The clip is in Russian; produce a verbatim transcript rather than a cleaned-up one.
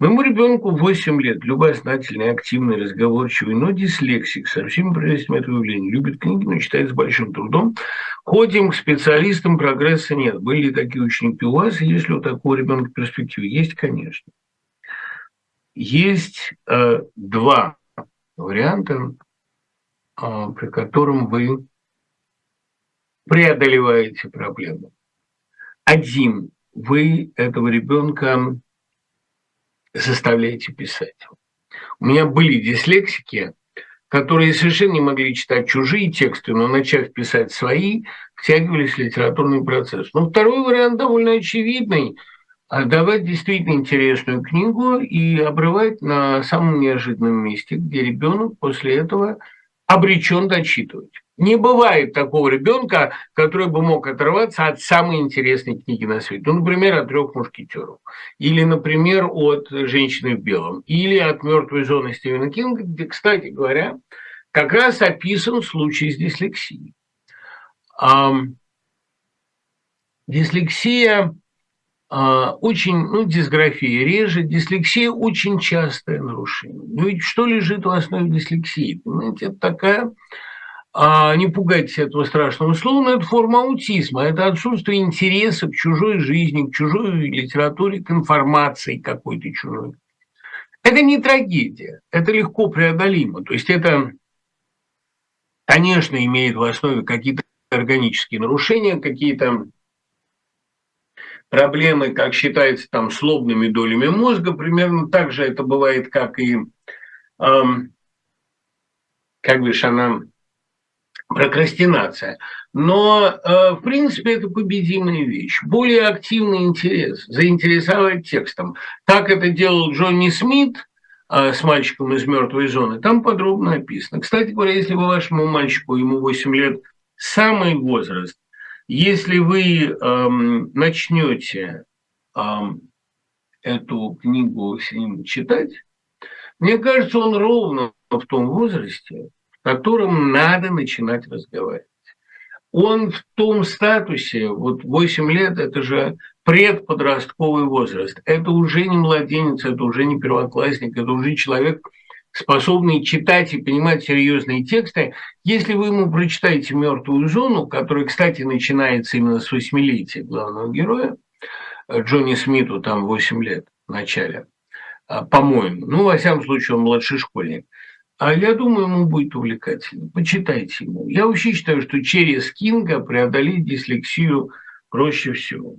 Моему ребенку восемь лет, любознательный, активный, разговорчивый, но дислексик, совсем прелестным это явление. Любит книги, но читает с большим трудом. Ходим к специалистам, прогресса нет. Были ли такие ученики у вас? Если у такого ребенка перспективы есть, конечно. Есть э, два варианта, э, при котором вы преодолеваете проблему. Один. Вы этого ребенка заставляете писать. У меня были дислексики, которые совершенно не могли читать чужие тексты, но, начав писать свои, втягивались в литературный процесс. Но второй вариант довольно очевидный. Давать действительно интересную книгу и обрывать на самом неожиданном месте, где ребенок после этого обречен дочитывать. Не бывает такого ребенка, который бы мог оторваться от самой интересной книги на свете. Ну, например, от «Трех мушкетеров», или, например, от «Женщины в белом», или от «Мертвой зоны» Стивена Кинга, где, кстати говоря, как раз описан случай с дислексией. Дислексия очень, ну, дисграфия реже, дислексия очень частое нарушение. Ну, ведь что лежит в основе дислексии? Понимаете, это такая... А не пугайтесь этого страшного слова, но это форма аутизма, это отсутствие интереса к чужой жизни, к чужой литературе, к информации какой-то чужой. Это не трагедия, это легко преодолимо. То есть это, конечно, имеет в основе какие-то органические нарушения, какие-то проблемы, как считается, там, с лобными долями мозга. Примерно так же это бывает, как и, эм, как бишь, она... прокрастинация. Но, э, в принципе, это победимая вещь. Более активный интерес, заинтересовать текстом. Так это делал Джонни Смит э, с мальчиком из «Мертвой зоны». Там подробно описано. Кстати говоря, если бы вашему мальчику, ему восемь лет, самый возраст, если вы э, начнете э, эту книгу с ним читать, мне кажется, он ровно в том возрасте, которым надо начинать разговаривать. Он в том статусе, вот восемь лет – это же предподростковый возраст, это уже не младенец, это уже не первоклассник, это уже человек, способный читать и понимать серьезные тексты. Если вы ему прочитаете «Мертвую зону», которая, кстати, начинается именно с восьмилетия главного героя, Джонни Смиту там восемь лет в начале, по-моему, ну, во всяком случае, он младший школьник, а я думаю, ему будет увлекательно. Почитайте ему. Я вообще считаю, что через Кинга преодолеть дислексию проще всего.